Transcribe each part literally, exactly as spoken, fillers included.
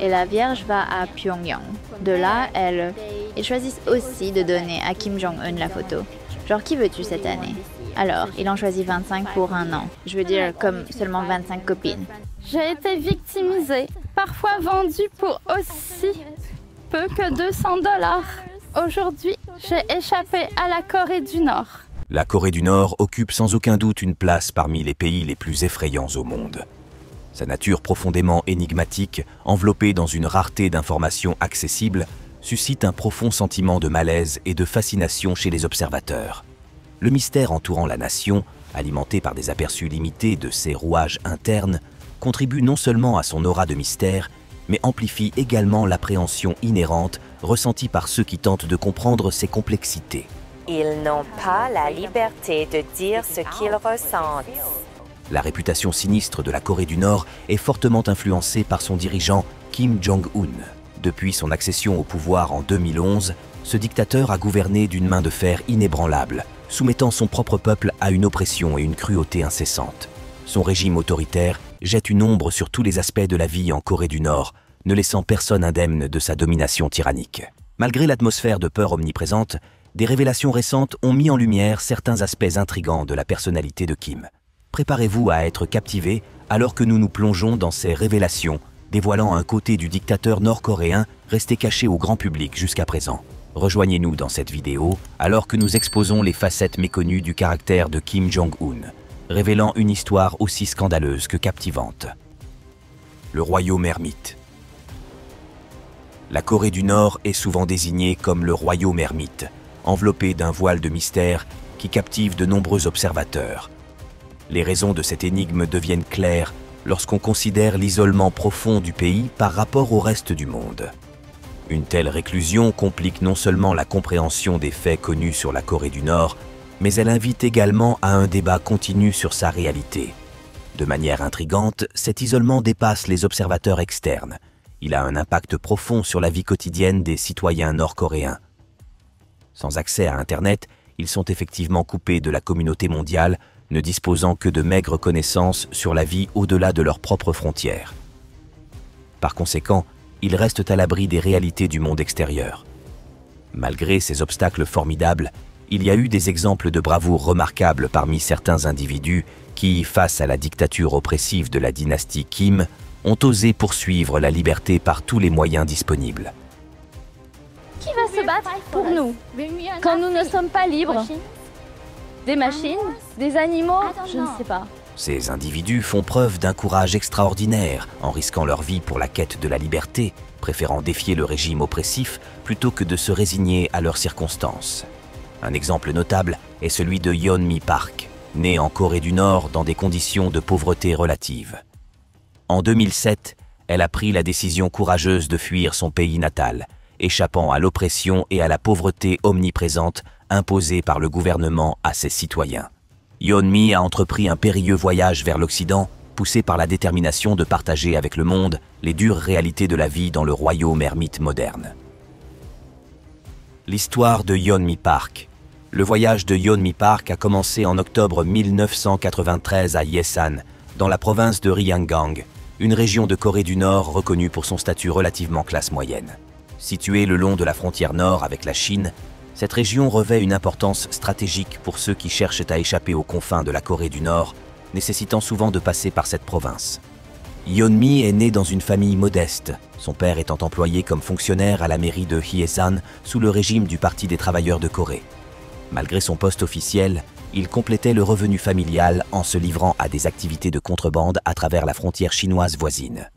et la Vierge va à Pyongyang. De là, elles, ils choisissent aussi de donner à Kim Jong-un la photo. Genre, qui veux-tu cette année? Alors, il en choisit vingt-cinq pour un an. Je veux dire, comme seulement vingt-cinq copines. J'ai été victimisée, parfois vendue pour aussi peu que deux cents dollars. Aujourd'hui, j'ai échappé à la Corée du Nord. La Corée du Nord occupe sans aucun doute une place parmi les pays les plus effrayants au monde. Sa nature profondément énigmatique, enveloppée dans une rareté d'informations accessibles, suscite un profond sentiment de malaise et de fascination chez les observateurs. Le mystère entourant la nation, alimenté par des aperçus limités de ses rouages internes, contribue non seulement à son aura de mystère, mais amplifie également l'appréhension inhérente ressentie par ceux qui tentent de comprendre ses complexités. Ils n'ont pas la liberté de dire ce qu'ils ressentent. La réputation sinistre de la Corée du Nord est fortement influencée par son dirigeant Kim Jong-un. Depuis son accession au pouvoir en deux mille onze, ce dictateur a gouverné d'une main de fer inébranlable, soumettant son propre peuple à une oppression et une cruauté incessantes. Son régime autoritaire jette une ombre sur tous les aspects de la vie en Corée du Nord, ne laissant personne indemne de sa domination tyrannique. Malgré l'atmosphère de peur omniprésente, des révélations récentes ont mis en lumière certains aspects intrigants de la personnalité de Kim. Préparez-vous à être captivé alors que nous nous plongeons dans ces révélations, dévoilant un côté du dictateur nord-coréen resté caché au grand public jusqu'à présent. Rejoignez-nous dans cette vidéo alors que nous exposons les facettes méconnues du caractère de Kim Jong-un, révélant une histoire aussi scandaleuse que captivante. Le royaume ermite. La Corée du Nord est souvent désignée comme le royaume ermite, enveloppé d'un voile de mystère qui captive de nombreux observateurs. Les raisons de cette énigme deviennent claires lorsqu'on considère l'isolement profond du pays par rapport au reste du monde. Une telle réclusion complique non seulement la compréhension des faits connus sur la Corée du Nord, mais elle invite également à un débat continu sur sa réalité. De manière intrigante, cet isolement dépasse les observateurs externes. Il a un impact profond sur la vie quotidienne des citoyens nord-coréens. Sans accès à Internet, ils sont effectivement coupés de la communauté mondiale, ne disposant que de maigres connaissances sur la vie au-delà de leurs propres frontières. Par conséquent, ils restent à l'abri des réalités du monde extérieur. Malgré ces obstacles formidables, il y a eu des exemples de bravoure remarquables parmi certains individus qui, face à la dictature oppressive de la dynastie Kim, ont osé poursuivre la liberté par tous les moyens disponibles. Qui va se battre pour nous quand nous ne sommes pas libres ? Des machines? Des animaux? Je ne sais pas. Ces individus font preuve d'un courage extraordinaire en risquant leur vie pour la quête de la liberté, préférant défier le régime oppressif plutôt que de se résigner à leurs circonstances. Un exemple notable est celui de Yeonmi Park, né en Corée du Nord dans des conditions de pauvreté relative. En deux mille sept, elle a pris la décision courageuse de fuir son pays natal, échappant à l'oppression et à la pauvreté omniprésente imposée par le gouvernement à ses citoyens. Yeonmi a entrepris un périlleux voyage vers l'Occident, poussé par la détermination de partager avec le monde les dures réalités de la vie dans le royaume ermite moderne. L'histoire de Yeonmi Park. Le voyage de Yeonmi Park a commencé en octobre mille neuf cent quatre-vingt-treize à Hyesan, dans la province de Ryanggang, une région de Corée du Nord reconnue pour son statut relativement classe moyenne. Située le long de la frontière nord avec la Chine, cette région revêt une importance stratégique pour ceux qui cherchent à échapper aux confins de la Corée du Nord, nécessitant souvent de passer par cette province. Yeonmi est né dans une famille modeste, son père étant employé comme fonctionnaire à la mairie de Hyesan sous le régime du Parti des travailleurs de Corée. Malgré son poste officiel, il complétait le revenu familial en se livrant à des activités de contrebande à travers la frontière chinoise voisine.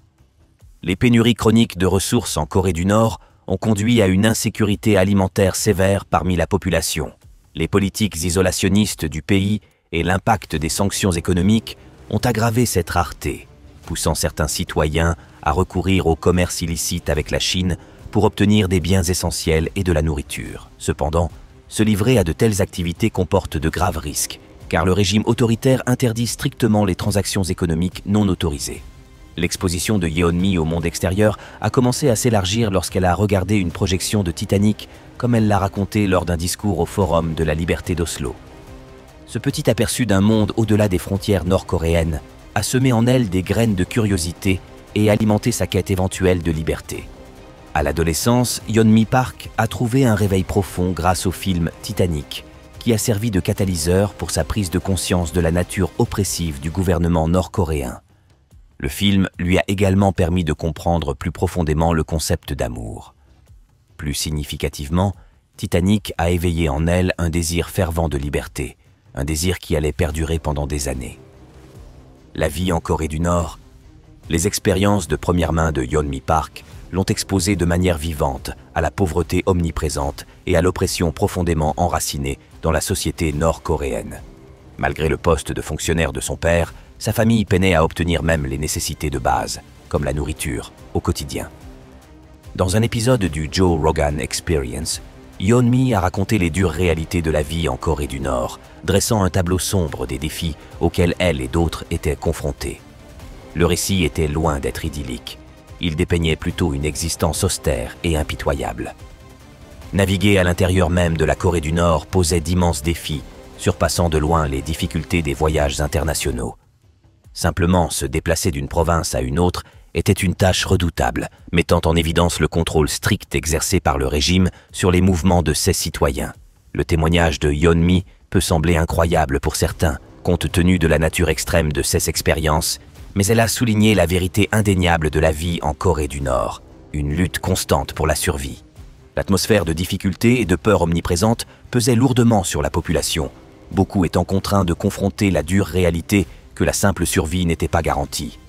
Les pénuries chroniques de ressources en Corée du Nord ont conduit à une insécurité alimentaire sévère parmi la population. Les politiques isolationnistes du pays et l'impact des sanctions économiques ont aggravé cette rareté, poussant certains citoyens à recourir au commerce illicite avec la Chine pour obtenir des biens essentiels et de la nourriture. Cependant, se livrer à de telles activités comporte de graves risques, car le régime autoritaire interdit strictement les transactions économiques non autorisées. L'exposition de Yeonmi au monde extérieur a commencé à s'élargir lorsqu'elle a regardé une projection de Titanic, comme elle l'a raconté lors d'un discours au Forum de la Liberté d'Oslo. Ce petit aperçu d'un monde au-delà des frontières nord-coréennes a semé en elle des graines de curiosité et alimenter sa quête éventuelle de liberté. À l'adolescence, Yeonmi Park a trouvé un réveil profond grâce au film Titanic, qui a servi de catalyseur pour sa prise de conscience de la nature oppressive du gouvernement nord-coréen. Le film lui a également permis de comprendre plus profondément le concept d'amour. Plus significativement, Titanic a éveillé en elle un désir fervent de liberté, un désir qui allait perdurer pendant des années. La vie en Corée du Nord, les expériences de première main de Yeonmi Park l'ont exposée de manière vivante à la pauvreté omniprésente et à l'oppression profondément enracinée dans la société nord-coréenne. Malgré le poste de fonctionnaire de son père, sa famille peinait à obtenir même les nécessités de base, comme la nourriture, au quotidien. Dans un épisode du Joe Rogan Experience, Yeonmi a raconté les dures réalités de la vie en Corée du Nord, dressant un tableau sombre des défis auxquels elle et d'autres étaient confrontés. Le récit était loin d'être idyllique. Il dépeignait plutôt une existence austère et impitoyable. Naviguer à l'intérieur même de la Corée du Nord posait d'immenses défis, surpassant de loin les difficultés des voyages internationaux. Simplement, se déplacer d'une province à une autre était une tâche redoutable, mettant en évidence le contrôle strict exercé par le régime sur les mouvements de ses citoyens. Le témoignage de Yeonmi peut sembler incroyable pour certains, compte tenu de la nature extrême de ses expériences, mais elle a souligné la vérité indéniable de la vie en Corée du Nord, une lutte constante pour la survie. L'atmosphère de difficulté et de peur omniprésente pesait lourdement sur la population, beaucoup étant contraints de confronter la dure réalité que la simple survie n'était pas garantie.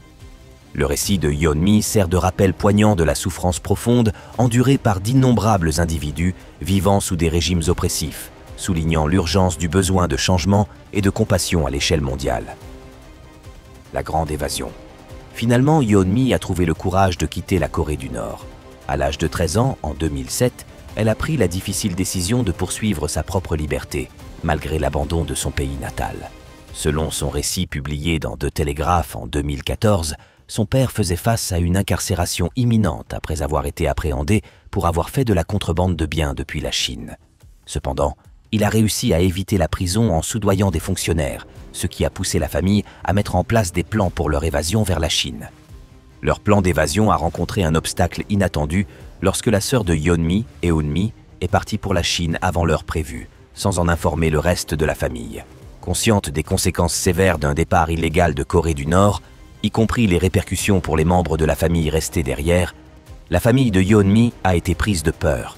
Le récit de Yeonmi sert de rappel poignant de la souffrance profonde endurée par d'innombrables individus vivant sous des régimes oppressifs, soulignant l'urgence du besoin de changement et de compassion à l'échelle mondiale. La grande évasion. Finalement, Yeonmi a trouvé le courage de quitter la Corée du Nord. À l'âge de treize ans, en deux mille sept, elle a pris la difficile décision de poursuivre sa propre liberté, malgré l'abandon de son pays natal. Selon son récit publié dans The Telegraph en deux mille quatorze, son père faisait face à une incarcération imminente après avoir été appréhendé pour avoir fait de la contrebande de biens depuis la Chine. Cependant, il a réussi à éviter la prison en soudoyant des fonctionnaires, ce qui a poussé la famille à mettre en place des plans pour leur évasion vers la Chine. Leur plan d'évasion a rencontré un obstacle inattendu lorsque la sœur de Yeonmi, Eunmi, est partie pour la Chine avant l'heure prévue, sans en informer le reste de la famille. Consciente des conséquences sévères d'un départ illégal de Corée du Nord, y compris les répercussions pour les membres de la famille restés derrière, la famille de Yeonmi a été prise de peur.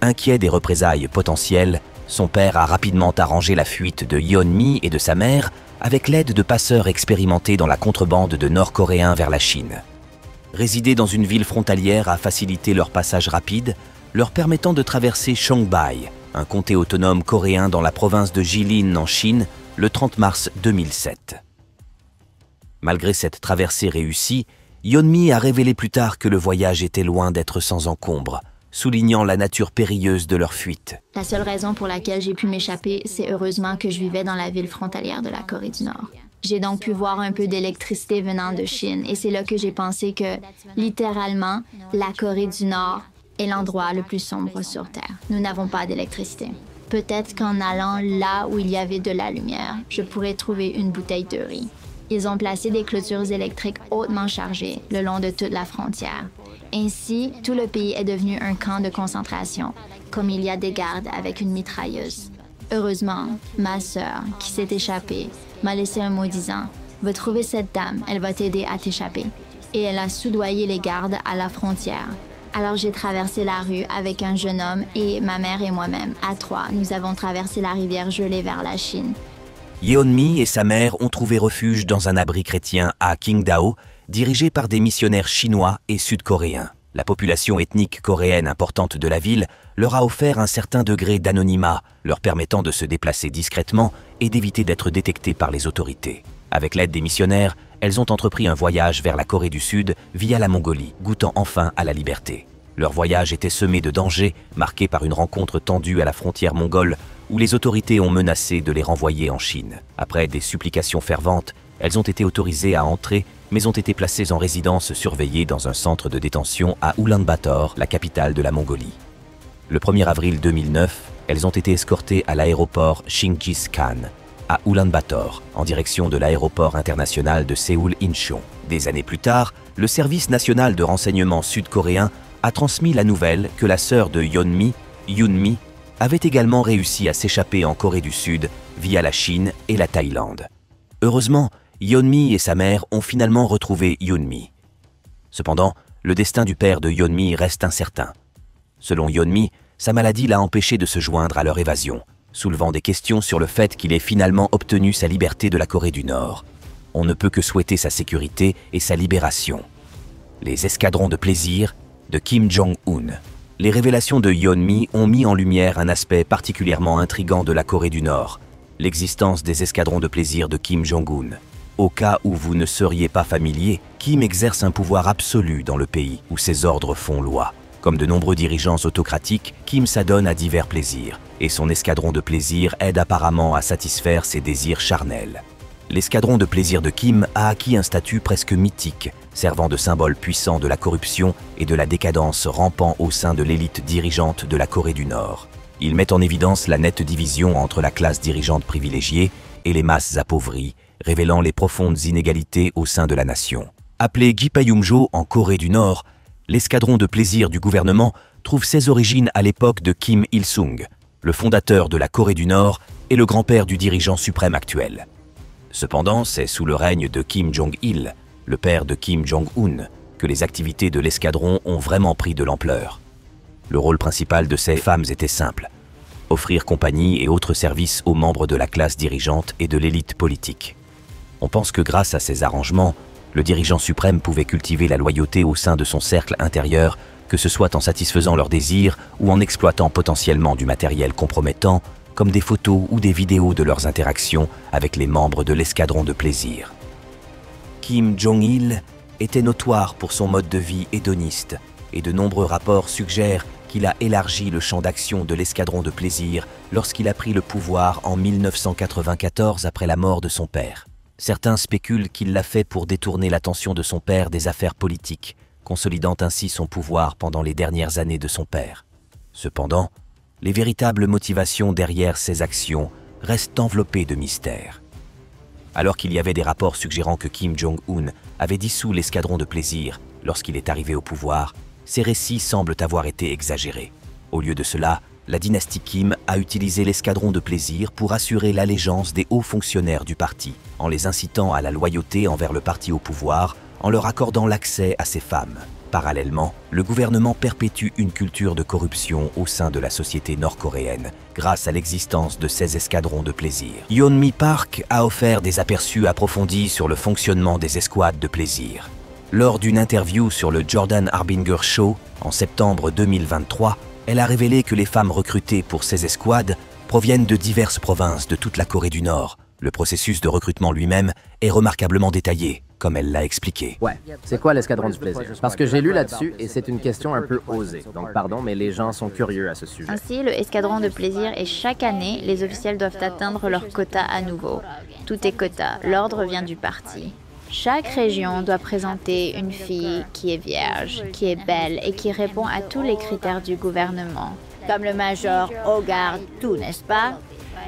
Inquiet des représailles potentielles, son père a rapidement arrangé la fuite de Yeonmi et de sa mère avec l'aide de passeurs expérimentés dans la contrebande de Nord-Coréens vers la Chine. Résider dans une ville frontalière a facilité leur passage rapide, leur permettant de traverser Changbai, un comté autonome coréen dans la province de Jilin en Chine, le trente mars deux mille sept. Malgré cette traversée réussie, Yeonmi a révélé plus tard que le voyage était loin d'être sans encombre, soulignant la nature périlleuse de leur fuite. La seule raison pour laquelle j'ai pu m'échapper, c'est heureusement que je vivais dans la ville frontalière de la Corée du Nord. J'ai donc pu voir un peu d'électricité venant de Chine, et c'est là que j'ai pensé que, littéralement, la Corée du Nord est l'endroit le plus sombre sur Terre. Nous n'avons pas d'électricité. Peut-être qu'en allant là où il y avait de la lumière, je pourrais trouver une bouteille de riz. Ils ont placé des clôtures électriques hautement chargées le long de toute la frontière. Ainsi, tout le pays est devenu un camp de concentration, comme il y a des gardes avec une mitrailleuse. Heureusement, ma sœur, qui s'est échappée, m'a laissé un mot disant « Va trouver cette dame, elle va t'aider à t'échapper. » Et elle a soudoyé les gardes à la frontière. Alors j'ai traversé la rue avec un jeune homme et ma mère et moi-même. À trois, nous avons traversé la rivière gelée vers la Chine. Yeonmi et sa mère ont trouvé refuge dans un abri chrétien à Qingdao, dirigé par des missionnaires chinois et sud-coréens. La population ethnique coréenne importante de la ville leur a offert un certain degré d'anonymat, leur permettant de se déplacer discrètement et d'éviter d'être détectées par les autorités. Avec l'aide des missionnaires, elles ont entrepris un voyage vers la Corée du Sud via la Mongolie, goûtant enfin à la liberté. Leur voyage était semé de dangers, marqué par une rencontre tendue à la frontière mongole, où les autorités ont menacé de les renvoyer en Chine. Après des supplications ferventes, elles ont été autorisées à entrer, mais ont été placées en résidence surveillée dans un centre de détention à Ulaanbaatar, la capitale de la Mongolie. Le premier avril deux mille neuf, elles ont été escortées à l'aéroport Chinggis Khan, à Ulaanbaatar, en direction de l'aéroport international de Séoul-Incheon. Des années plus tard, le service national de renseignement sud-coréen a transmis la nouvelle que la sœur de Yeonmi, Yoonmi, avait également réussi à s'échapper en Corée du Sud via la Chine et la Thaïlande. Heureusement, Yeonmi et sa mère ont finalement retrouvé Yoonmi. Cependant, le destin du père de Yeonmi reste incertain. Selon Yeonmi, sa maladie l'a empêché de se joindre à leur évasion, soulevant des questions sur le fait qu'il ait finalement obtenu sa liberté de la Corée du Nord. On ne peut que souhaiter sa sécurité et sa libération. Les escadrons de plaisir de Kim Jong-un. Les révélations de Yeonmi ont mis en lumière un aspect particulièrement intrigant de la Corée du Nord, l'existence des escadrons de plaisir de Kim Jong-un. Au cas où vous ne seriez pas familier, Kim exerce un pouvoir absolu dans le pays où ses ordres font loi. Comme de nombreux dirigeants autocratiques, Kim s'adonne à divers plaisirs, et son escadron de plaisir aide apparemment à satisfaire ses désirs charnels. L'escadron de plaisir de Kim a acquis un statut presque mythique, servant de symbole puissant de la corruption et de la décadence rampant au sein de l'élite dirigeante de la Corée du Nord. Il met en évidence la nette division entre la classe dirigeante privilégiée et les masses appauvries, révélant les profondes inégalités au sein de la nation. Appelé Gipayumjo en Corée du Nord, l'escadron de plaisir du gouvernement trouve ses origines à l'époque de Kim Il-sung, le fondateur de la Corée du Nord et le grand-père du dirigeant suprême actuel. Cependant, c'est sous le règne de Kim Jong-il, le père de Kim Jong-un, que les activités de l'escadron ont vraiment pris de l'ampleur. Le rôle principal de ces femmes était simple, offrir compagnie et autres services aux membres de la classe dirigeante et de l'élite politique. On pense que grâce à ces arrangements, le dirigeant suprême pouvait cultiver la loyauté au sein de son cercle intérieur, que ce soit en satisfaisant leurs désirs ou en exploitant potentiellement du matériel compromettant, comme des photos ou des vidéos de leurs interactions avec les membres de l'escadron de plaisir. Kim Jong-il était notoire pour son mode de vie hédoniste, et de nombreux rapports suggèrent qu'il a élargi le champ d'action de l'escadron de plaisir lorsqu'il a pris le pouvoir en mille neuf cent quatre-vingt-quatorze après la mort de son père. Certains spéculent qu'il l'a fait pour détourner l'attention de son père des affaires politiques, consolidant ainsi son pouvoir pendant les dernières années de son père. Cependant, les véritables motivations derrière ces actions restent enveloppées de mystères. Alors qu'il y avait des rapports suggérant que Kim Jong-un avait dissous l'escadron de plaisir lorsqu'il est arrivé au pouvoir, ces récits semblent avoir été exagérés. Au lieu de cela, la dynastie Kim a utilisé l'escadron de plaisir pour assurer l'allégeance des hauts fonctionnaires du parti, en les incitant à la loyauté envers le parti au pouvoir, en leur accordant l'accès à ses femmes. Parallèlement, le gouvernement perpétue une culture de corruption au sein de la société nord-coréenne, grâce à l'existence de ces escadrons de plaisir. Yeonmi Park a offert des aperçus approfondis sur le fonctionnement des escouades de plaisir. Lors d'une interview sur le Jordan Harbinger Show, en septembre deux mille vingt-trois, elle a révélé que les femmes recrutées pour ces escouades proviennent de diverses provinces de toute la Corée du Nord. Le processus de recrutement lui-même est remarquablement détaillé, comme elle l'a expliqué. Ouais, c'est quoi l'escadron du plaisir? Parce que j'ai lu là-dessus et c'est une question un peu osée. Donc pardon, mais les gens sont curieux à ce sujet. Ainsi, le escadron de plaisir est chaque année, les officiels doivent atteindre leur quota à nouveau. Tout est quota, l'ordre vient du parti. Chaque région doit présenter une fille qui est vierge, qui est belle et qui répond à tous les critères du gouvernement. Comme le major regarde tout, n'est-ce pas?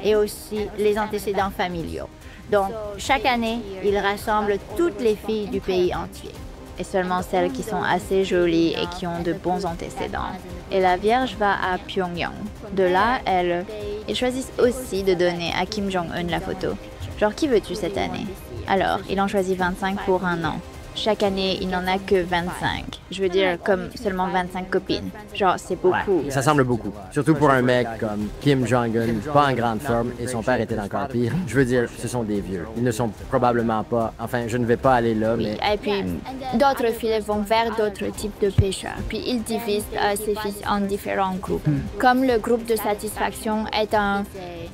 Et aussi les antécédents familiaux. Donc, chaque année, il rassemble toutes les filles du pays entier. Et seulement celles qui sont assez jolies et qui ont de bons antécédents. Et la vierge va à Pyongyang. De là, elle, ils choisissent aussi de donner à Kim Jong-un la photo. Genre, qui veux-tu cette année? Alors, il en choisit vingt-cinq pour un an. Chaque année, il n'en a que vingt-cinq. Je veux dire, comme seulement vingt-cinq copines. Genre, c'est beaucoup. Ouais, ça semble beaucoup. Surtout pour un mec comme Kim Jong-un, pas en grande forme, et son père était encore pire. Je veux dire, ce sont des vieux. Ils ne sont probablement pas... Enfin, je ne vais pas aller là, mais... Oui, et puis, mm. d'autres filets vont vers d'autres types de pêcheurs. Puis, ils divisent euh, ses fils en différents groupes. Mm. Comme le groupe de satisfaction est un...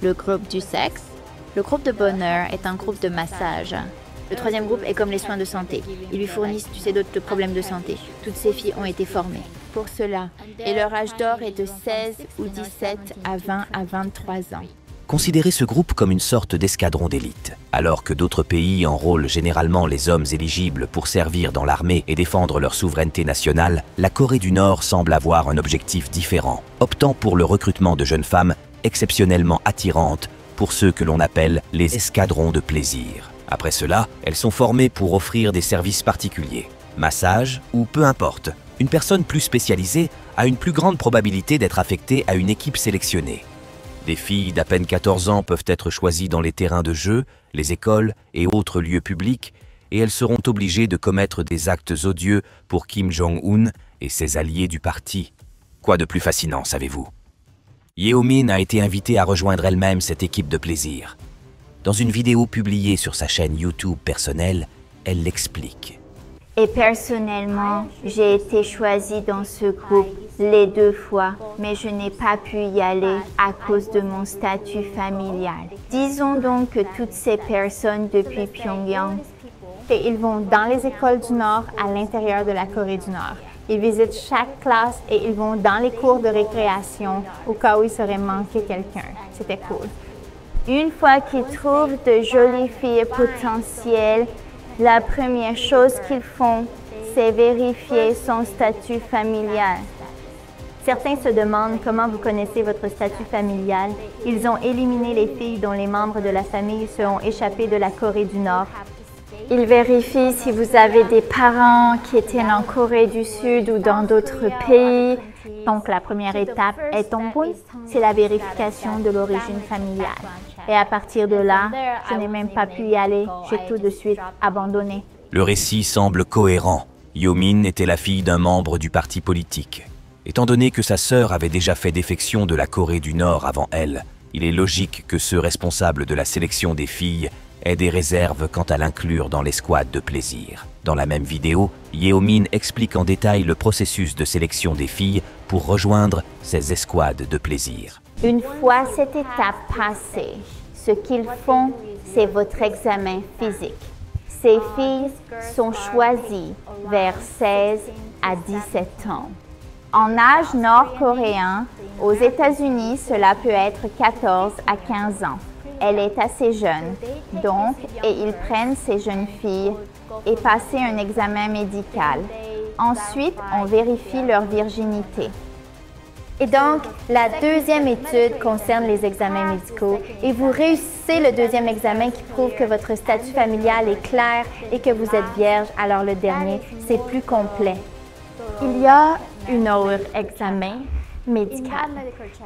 le groupe du sexe. Le groupe de bonheur est un groupe de massage. Le troisième groupe est comme les soins de santé. Ils lui fournissent, tu sais, d'autres problèmes de santé. Toutes ces filles ont été formées pour cela. Et leur âge d'or est de seize ou dix-sept à vingt à vingt-trois ans. Considérez ce groupe comme une sorte d'escadron d'élite. Alors que d'autres pays enrôlent généralement les hommes éligibles pour servir dans l'armée et défendre leur souveraineté nationale, la Corée du Nord semble avoir un objectif différent, optant pour le recrutement de jeunes femmes exceptionnellement attirantes, pour ceux que l'on appelle les escadrons de plaisir. Après cela, elles sont formées pour offrir des services particuliers, massages ou peu importe. Une personne plus spécialisée a une plus grande probabilité d'être affectée à une équipe sélectionnée. Des filles d'à peine quatorze ans peuvent être choisies dans les terrains de jeu, les écoles et autres lieux publics, et elles seront obligées de commettre des actes odieux pour Kim Jong-un et ses alliés du parti. Quoi de plus fascinant, savez-vous? Yeomin a été invitée à rejoindre elle-même cette équipe de plaisir. Dans une vidéo publiée sur sa chaîne YouTube personnelle, elle l'explique. Et personnellement, j'ai été choisie dans ce groupe les deux fois, mais je n'ai pas pu y aller à cause de mon statut familial. Disons donc que toutes ces personnes depuis Pyongyang, et ils vont dans les écoles du Nord à l'intérieur de la Corée du Nord. Ils visitent chaque classe et ils vont dans les cours de récréation au cas où il serait manqué quelqu'un. C'était cool. Une fois qu'ils trouvent de jolies filles potentielles, la première chose qu'ils font, c'est vérifier son statut familial. Certains se demandent comment vous connaissez votre statut familial. Ils ont éliminé les filles dont les membres de la famille se sont échappés de la Corée du Nord. Ils vérifient si vous avez des parents qui étaient en Corée du Sud ou dans d'autres pays. Donc la première étape est tombée, c'est la vérification de l'origine familiale. Et à partir de là, je n'ai même pas pu y aller, j'ai tout de suite abandonné. Le récit semble cohérent. Yeomin était la fille d'un membre du parti politique. Étant donné que sa sœur avait déjà fait défection de la Corée du Nord avant elle, il est logique que ceux responsables de la sélection des filles aient des réserves quant à l'inclure dans l'escouade de plaisir. Dans la même vidéo, Yeomin explique en détail le processus de sélection des filles pour rejoindre ces escouades de plaisir. Une fois cette étape passée, ce qu'ils font, c'est votre examen physique. Ces filles sont choisies vers seize à dix-sept ans. En âge nord-coréen, aux États-Unis, cela peut être quatorze à quinze ans. Elle est assez jeune, donc, et ils prennent ces jeunes filles et passent un examen médical. Ensuite, on vérifie leur virginité. Et donc, la deuxième étude concerne les examens médicaux et vous réussissez le deuxième examen qui prouve que votre statut familial est clair et que vous êtes vierge, alors le dernier, c'est plus complet. Il y a une autre examen médical.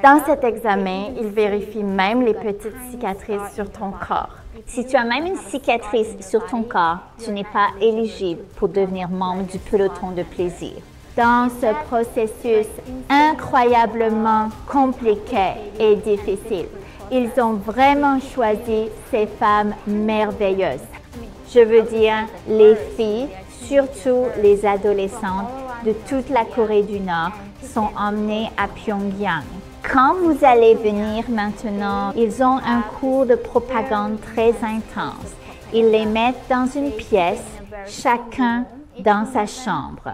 Dans cet examen, il vérifie même les petites cicatrices sur ton corps. Si tu as même une cicatrice sur ton corps, tu n'es pas éligible pour devenir membre du peloton de plaisir. Dans ce processus incroyablement compliqué et difficile, ils ont vraiment choisi ces femmes merveilleuses. Je veux dire les filles, surtout les adolescentes de toute la Corée du Nord, sont emmenés à Pyongyang. Quand vous allez venir maintenant, ils ont un cours de propagande très intense. Ils les mettent dans une pièce, chacun dans sa chambre.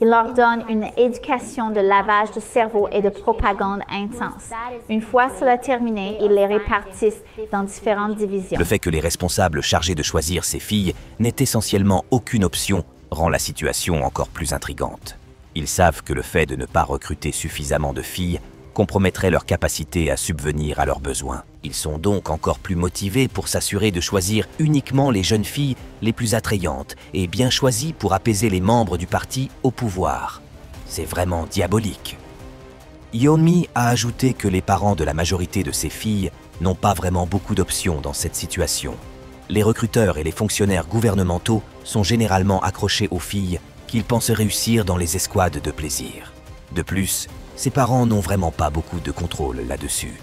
Ils leur donnent une éducation de lavage de cerveau et de propagande intense. Une fois cela terminé, ils les répartissent dans différentes divisions. Le fait que les responsables chargés de choisir ces filles n'aient essentiellement aucune option rend la situation encore plus intrigante. Ils savent que le fait de ne pas recruter suffisamment de filles compromettrait leur capacité à subvenir à leurs besoins. Ils sont donc encore plus motivés pour s'assurer de choisir uniquement les jeunes filles les plus attrayantes et bien choisies pour apaiser les membres du parti au pouvoir. C'est vraiment diabolique. Yeonmi a ajouté que les parents de la majorité de ces filles n'ont pas vraiment beaucoup d'options dans cette situation. Les recruteurs et les fonctionnaires gouvernementaux sont généralement accrochés aux filles qu'ils pensent réussir dans les escouades de plaisir. De plus, ses parents n'ont vraiment pas beaucoup de contrôle là-dessus.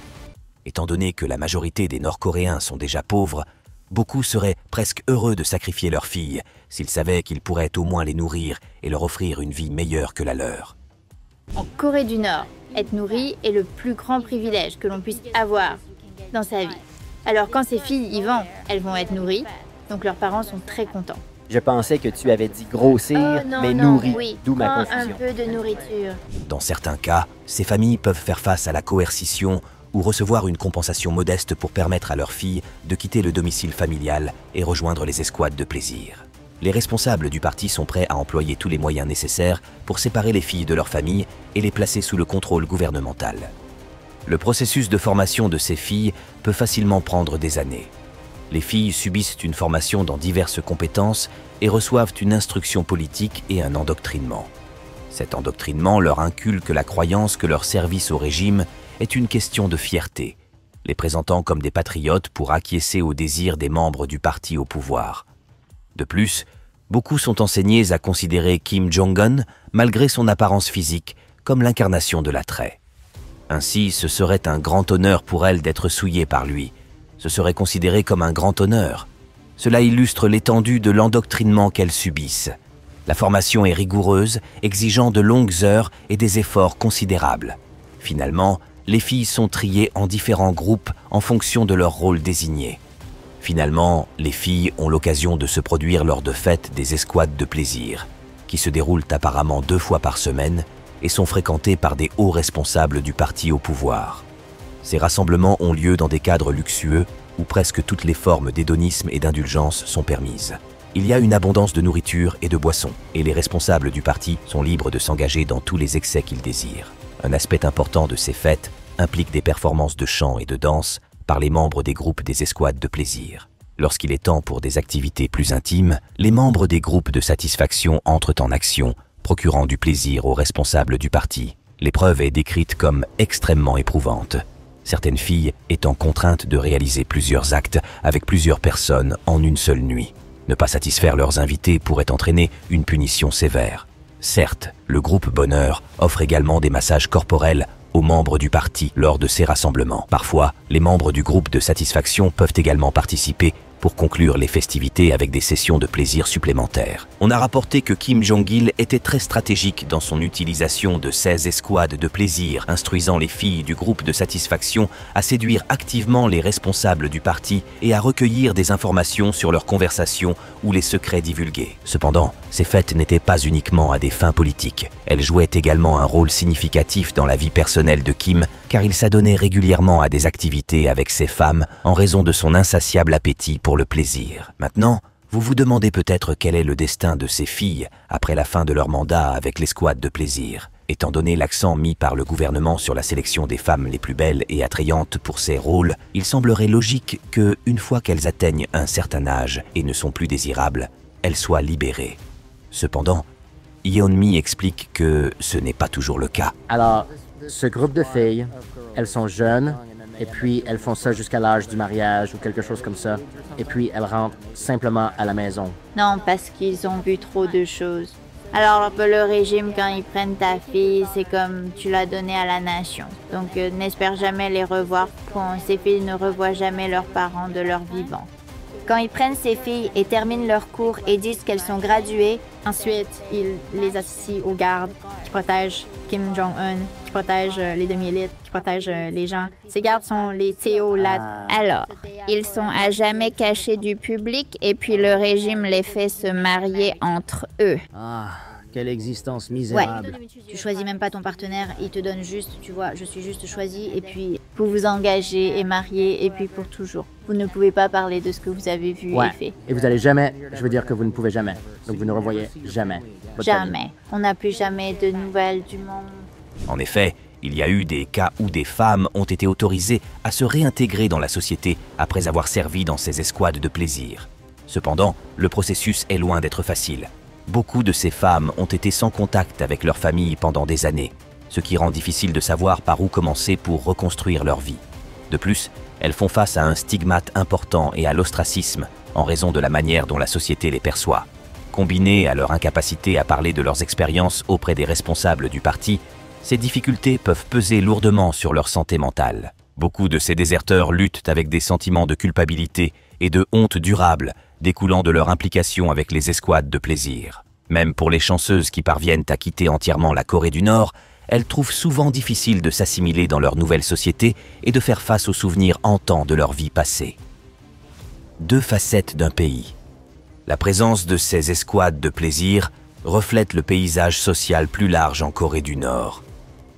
Étant donné que la majorité des Nord-Coréens sont déjà pauvres, beaucoup seraient presque heureux de sacrifier leurs filles s'ils savaient qu'ils pourraient au moins les nourrir et leur offrir une vie meilleure que la leur. En Corée du Nord, être nourri est le plus grand privilège que l'on puisse avoir dans sa vie. Alors quand ces filles y vont, elles vont être nourries, donc leurs parents sont très contents. Je pensais que tu avais dit grossir, oh, non, mais nourrir, oui. D'où ma confusion. Un peu de nourriture. Dans certains cas, ces familles peuvent faire face à la coercition ou recevoir une compensation modeste pour permettre à leurs filles de quitter le domicile familial et rejoindre les escouades de plaisir. Les responsables du parti sont prêts à employer tous les moyens nécessaires pour séparer les filles de leur famille et les placer sous le contrôle gouvernemental. le processus de formation de ces filles peut facilement prendre des années. Les filles subissent une formation dans diverses compétences et reçoivent une instruction politique et un endoctrinement. Cet endoctrinement leur inculque la croyance que leur service au régime est une question de fierté, les présentant comme des patriotes pour acquiescer aux désirs des membres du parti au pouvoir. De plus, beaucoup sont enseignés à considérer Kim Jong-un, malgré son apparence physique, comme l'incarnation de l'attrait. Ainsi, ce serait un grand honneur pour elle d'être souillée par lui. Ce serait considéré comme un grand honneur. Cela illustre l'étendue de l'endoctrinement qu'elles subissent. La formation est rigoureuse, exigeant de longues heures et des efforts considérables. Finalement, les filles sont triées en différents groupes en fonction de leur rôle désigné. Finalement, les filles ont l'occasion de se produire lors de fêtes des escouades de plaisir, qui se déroulent apparemment deux fois par semaine et sont fréquentées par des hauts responsables du parti au pouvoir. Ces rassemblements ont lieu dans des cadres luxueux où presque toutes les formes d'hédonisme et d'indulgence sont permises. Il y a une abondance de nourriture et de boissons, et les responsables du parti sont libres de s'engager dans tous les excès qu'ils désirent. Un aspect important de ces fêtes implique des performances de chant et de danse par les membres des groupes des escouades de plaisir. Lorsqu'il est temps pour des activités plus intimes, les membres des groupes de satisfaction entrent en action, procurant du plaisir aux responsables du parti. L'épreuve est décrite comme extrêmement éprouvante, certaines filles étant contraintes de réaliser plusieurs actes avec plusieurs personnes en une seule nuit. Ne pas satisfaire leurs invités pourrait entraîner une punition sévère. Certes, le groupe Bonheur offre également des massages corporels aux membres du parti lors de ces rassemblements. Parfois, les membres du groupe de satisfaction peuvent également participer pour conclure les festivités avec des sessions de plaisir supplémentaires. On a rapporté que Kim Jong-il était très stratégique dans son utilisation de ces escouades de plaisir, instruisant les filles du groupe de satisfaction à séduire activement les responsables du parti et à recueillir des informations sur leurs conversations ou les secrets divulgués. Cependant, ces fêtes n'étaient pas uniquement à des fins politiques. Elles jouaient également un rôle significatif dans la vie personnelle de Kim, car il s'adonnait régulièrement à des activités avec ses femmes en raison de son insatiable appétit pour le plaisir. Maintenant, vous vous demandez peut-être quel est le destin de ces filles après la fin de leur mandat avec l'escouade de plaisir. Étant donné l'accent mis par le gouvernement sur la sélection des femmes les plus belles et attrayantes pour ces rôles, il semblerait logique que, une fois qu'elles atteignent un certain âge et ne sont plus désirables, elles soient libérées. Cependant, Yeonmi explique que ce n'est pas toujours le cas. Alors, ce groupe de filles, elles sont jeunes, et puis elles font ça jusqu'à l'âge du mariage ou quelque chose comme ça. Et puis elles rentrent simplement à la maison. Non, parce qu'ils ont vu trop de choses. Alors le régime, quand ils prennent ta fille, c'est comme tu l'as donnée à la nation. Donc euh, n'espère jamais les revoir. Quand ces filles ne revoient jamais leurs parents de leur vivant. Quand ils prennent ces filles et terminent leur cours et disent qu'elles sont graduées, ensuite ils les associent aux gardes qui protègent Kim Jong-un, qui protègent les demi-élites, qui protègent les gens. Ces gardes sont les théolats. Alors, ils sont à jamais cachés du public et puis le régime les fait se marier entre eux. Ah, quelle existence misérable. Ouais. Tu choisis même pas ton partenaire, il te donne juste, tu vois, je suis juste choisie et puis vous vous engagez et mariez et puis pour toujours. Vous ne pouvez pas parler de ce que vous avez vu ouais. et fait. Et vous n'allez jamais, je veux dire que vous ne pouvez jamais. Donc vous ne revoyez jamais. Jamais. On n'a plus jamais de nouvelles du monde. En effet, il y a eu des cas où des femmes ont été autorisées à se réintégrer dans la société après avoir servi dans ces escouades de plaisir. Cependant, le processus est loin d'être facile. Beaucoup de ces femmes ont été sans contact avec leur famille pendant des années, ce qui rend difficile de savoir par où commencer pour reconstruire leur vie. De plus, elles font face à un stigmate important et à l'ostracisme en raison de la manière dont la société les perçoit. Combiné à leur incapacité à parler de leurs expériences auprès des responsables du parti, ces difficultés peuvent peser lourdement sur leur santé mentale. Beaucoup de ces déserteurs luttent avec des sentiments de culpabilité et de honte durable découlant de leur implication avec les escouades de plaisir. Même pour les chanceuses qui parviennent à quitter entièrement la Corée du Nord, elles trouvent souvent difficile de s'assimiler dans leur nouvelle société et de faire face aux souvenirs hantants de leur vie passée. Deux facettes d'un pays. La présence de ces escouades de plaisir reflète le paysage social plus large en Corée du Nord.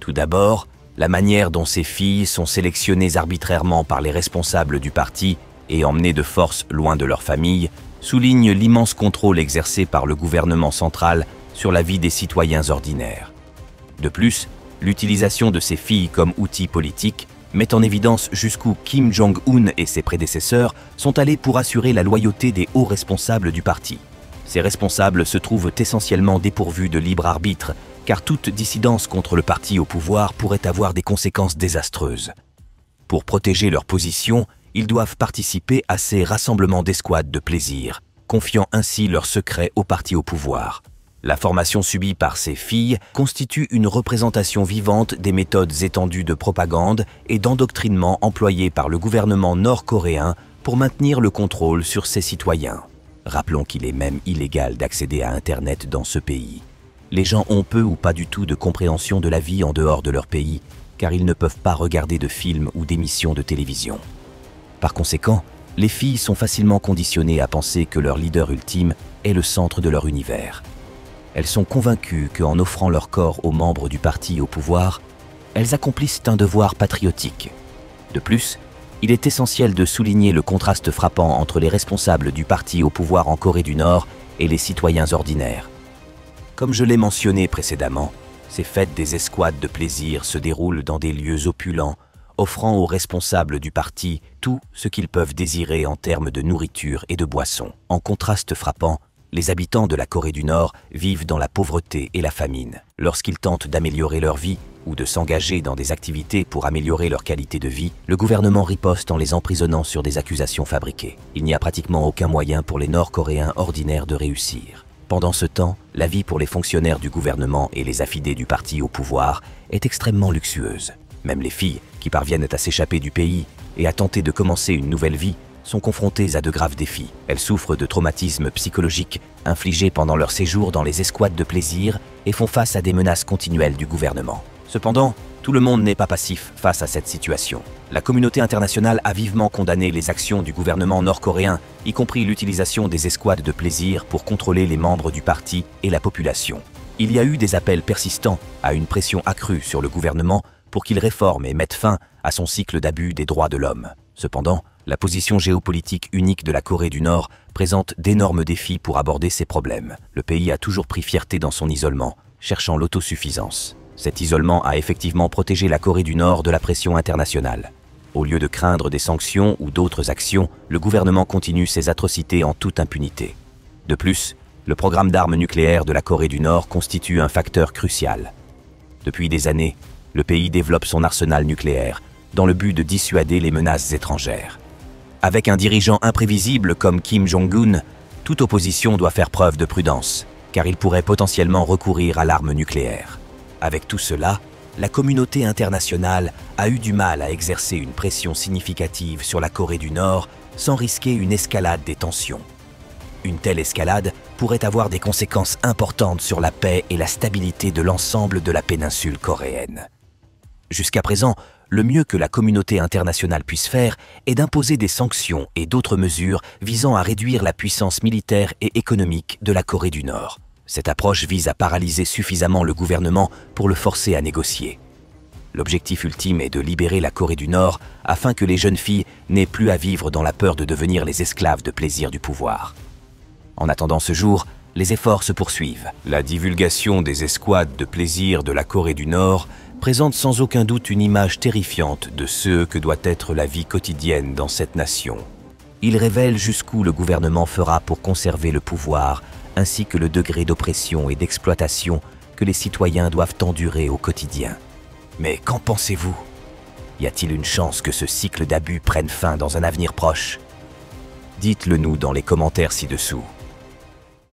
Tout d'abord, la manière dont ces filles sont sélectionnées arbitrairement par les responsables du parti et emmenées de force loin de leur famille souligne l'immense contrôle exercé par le gouvernement central sur la vie des citoyens ordinaires. De plus, l'utilisation de ces filles comme outil politique met en évidence jusqu'où Kim Jong-un et ses prédécesseurs sont allés pour assurer la loyauté des hauts responsables du parti. Ces responsables se trouvent essentiellement dépourvus de libre arbitre, car toute dissidence contre le parti au pouvoir pourrait avoir des conséquences désastreuses. Pour protéger leur position, ils doivent participer à ces rassemblements d'escouades de plaisir, confiant ainsi leurs secrets au parti au pouvoir. La formation subie par ces filles constitue une représentation vivante des méthodes étendues de propagande et d'endoctrinement employées par le gouvernement nord-coréen pour maintenir le contrôle sur ses citoyens. Rappelons qu'il est même illégal d'accéder à Internet dans ce pays. Les gens ont peu ou pas du tout de compréhension de la vie en dehors de leur pays, car ils ne peuvent pas regarder de films ou d'émissions de télévision. Par conséquent, les filles sont facilement conditionnées à penser que leur leader ultime est le centre de leur univers. Elles sont convaincues qu'en offrant leur corps aux membres du parti au pouvoir, elles accomplissent un devoir patriotique. De plus, il est essentiel de souligner le contraste frappant entre les responsables du parti au pouvoir en Corée du Nord et les citoyens ordinaires. Comme je l'ai mentionné précédemment, ces fêtes des escouades de plaisir se déroulent dans des lieux opulents, offrant aux responsables du parti tout ce qu'ils peuvent désirer en termes de nourriture et de boissons. En contraste frappant, les habitants de la Corée du Nord vivent dans la pauvreté et la famine. Lorsqu'ils tentent d'améliorer leur vie ou de s'engager dans des activités pour améliorer leur qualité de vie, le gouvernement riposte en les emprisonnant sur des accusations fabriquées. Il n'y a pratiquement aucun moyen pour les Nord-Coréens ordinaires de réussir. Pendant ce temps, la vie pour les fonctionnaires du gouvernement et les affidés du parti au pouvoir est extrêmement luxueuse. Même les filles, qui parviennent à s'échapper du pays et à tenter de commencer une nouvelle vie, sont confrontées à de graves défis. Elles souffrent de traumatismes psychologiques infligés pendant leur séjour dans les escouades de plaisir et font face à des menaces continuelles du gouvernement. Cependant, tout le monde n'est pas passif face à cette situation. La communauté internationale a vivement condamné les actions du gouvernement nord-coréen, y compris l'utilisation des escouades de plaisir pour contrôler les membres du parti et la population. Il y a eu des appels persistants à une pression accrue sur le gouvernement pour qu'il réforme et mette fin à son cycle d'abus des droits de l'homme. Cependant, la position géopolitique unique de la Corée du Nord présente d'énormes défis pour aborder ces problèmes. Le pays a toujours pris fierté dans son isolement, cherchant l'autosuffisance. Cet isolement a effectivement protégé la Corée du Nord de la pression internationale. Au lieu de craindre des sanctions ou d'autres actions, le gouvernement continue ses atrocités en toute impunité. De plus, le programme d'armes nucléaires de la Corée du Nord constitue un facteur crucial. Depuis des années, le pays développe son arsenal nucléaire dans le but de dissuader les menaces étrangères. Avec un dirigeant imprévisible comme Kim Jong-un, toute opposition doit faire preuve de prudence, car il pourrait potentiellement recourir à l'arme nucléaire. Avec tout cela, la communauté internationale a eu du mal à exercer une pression significative sur la Corée du Nord sans risquer une escalade des tensions. Une telle escalade pourrait avoir des conséquences importantes sur la paix et la stabilité de l'ensemble de la péninsule coréenne. Jusqu'à présent, le mieux que la communauté internationale puisse faire est d'imposer des sanctions et d'autres mesures visant à réduire la puissance militaire et économique de la Corée du Nord. Cette approche vise à paralyser suffisamment le gouvernement pour le forcer à négocier. L'objectif ultime est de libérer la Corée du Nord afin que les jeunes filles n'aient plus à vivre dans la peur de devenir les esclaves de plaisir du pouvoir. En attendant ce jour, les efforts se poursuivent. La divulgation des escouades de plaisir de la Corée du Nord présente sans aucun doute une image terrifiante de ce que doit être la vie quotidienne dans cette nation. Il révèle jusqu'où le gouvernement fera pour conserver le pouvoir, ainsi que le degré d'oppression et d'exploitation que les citoyens doivent endurer au quotidien. Mais qu'en pensez-vous? Y a-t-il une chance que ce cycle d'abus prenne fin dans un avenir proche? Dites-le nous dans les commentaires ci-dessous.